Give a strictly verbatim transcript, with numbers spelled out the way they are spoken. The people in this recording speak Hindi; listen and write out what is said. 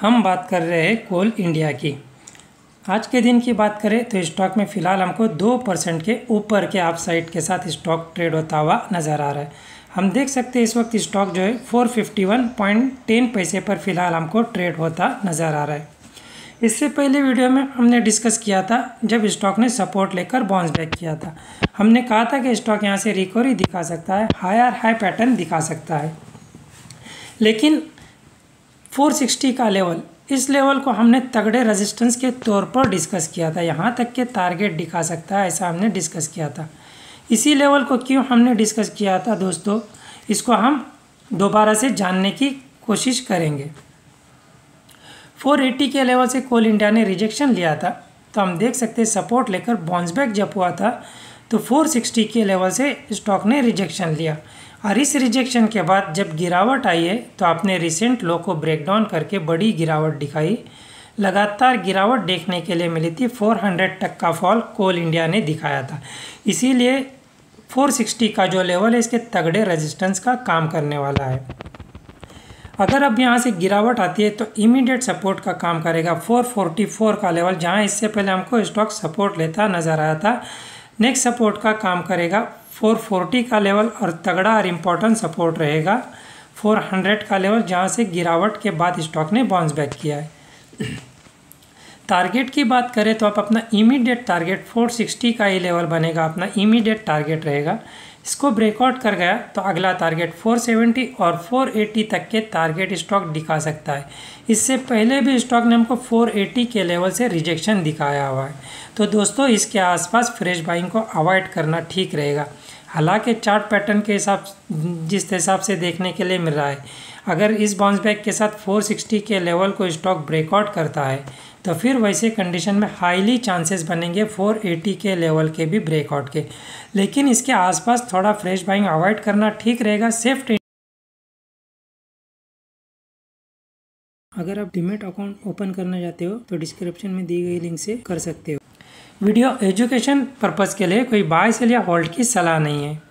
हम बात कर रहे हैं कोल इंडिया की। आज के दिन की बात करें तो स्टॉक में फ़िलहाल हमको दो परसेंट के ऊपर के अपसाइड के साथ स्टॉक ट्रेड होता हुआ नज़र आ रहा है। हम देख सकते हैं इस वक्त स्टॉक जो है चार सौ इक्यावन पॉइंट एक शून्य पैसे पर फ़िलहाल हमको ट्रेड होता नज़र आ रहा है। इससे पहले वीडियो में हमने डिस्कस किया था जब स्टॉक ने सपोर्ट लेकर बाउंस बैक किया था, हमने कहा था कि स्टॉक यहां से रिकवरी दिखा सकता है, हायर हाई पैटर्न दिखा सकता है। लेकिन चार सौ साठ का लेवल, इस लेवल को हमने तगड़े रेजिस्टेंस के तौर पर डिस्कस किया था, यहाँ तक के टारगेट दिखा सकता है ऐसा हमने डिस्कस किया था। इसी लेवल को क्यों हमने डिस्कस किया था दोस्तों, इसको हम दोबारा से जानने की कोशिश करेंगे। चार सौ अस्सी के लेवल से कोल इंडिया ने रिजेक्शन लिया था तो हम देख सकते हैं सपोर्ट लेकर बाउंस बैक जब हुआ था तो चार सौ साठ के लेवल से स्टॉक ने रिजेक्शन लिया और इस रिजेक्शन के बाद जब गिरावट आई है तो आपने रिसेंट लो को ब्रेकडाउन करके बड़ी गिरावट दिखाई। लगातार गिरावट देखने के लिए मिली थी, चार सौ तक का फॉल कोल इंडिया ने दिखाया था। इसीलिए चार सौ साठ का जो लेवल है इसके तगड़े रेजिस्टेंस का काम करने वाला है। अगर अब यहाँ से गिरावट आती है तो इमीडिएट सपोर्ट का काम करेगा चार सौ चौवालीस का लेवल, जहाँ इससे पहले हमको स्टॉक सपोर्ट लेता नज़र आया था। नेक्स्ट सपोर्ट का काम करेगा चार सौ चालीस का लेवल और तगड़ा और इम्पोर्टेंट सपोर्ट रहेगा चार सौ का लेवल, जहाँ से गिरावट के बाद स्टॉक ने बाउंस बैक किया है। टारगेट की बात करें तो आप अपना इमीडिएट टारगेट चार सौ साठ का ही लेवल बनेगा, अपना इमीडिएट टारगेट रहेगा। इसको ब्रेकआउट कर गया तो अगला टारगेट चार सौ सत्तर और चार सौ अस्सी तक के टारगेट स्टॉक दिखा सकता है। इससे पहले भी स्टॉक ने हमको चार सौ अस्सी के लेवल से रिजेक्शन दिखाया हुआ है, तो दोस्तों इसके आसपास फ्रेश बाइंग को अवॉइड करना ठीक रहेगा। हालांकि चार्ट पैटर्न के हिसाब जिस हिसाब से देखने के लिए मिल रहा है, अगर इस बाउंस बैक के साथ चार सौ साठ के लेवल को स्टॉक ब्रेकआउट करता है तो फिर वैसे कंडीशन में हाईली चांसेस बनेंगे चार सौ अस्सी के लेवल के भी ब्रेकआउट के। लेकिन इसके आसपास थोड़ा फ्रेश बाइंग अवॉइड करना ठीक रहेगा, सेफ ट्रेड। अगर आप डीमैट अकाउंट ओपन करना चाहते हो तो डिस्क्रिप्शन में दी गई लिंक से कर सकते हो। वीडियो एजुकेशन पर्पज़ के लिए, कोई बाय सेल या होल्ड की सलाह नहीं है।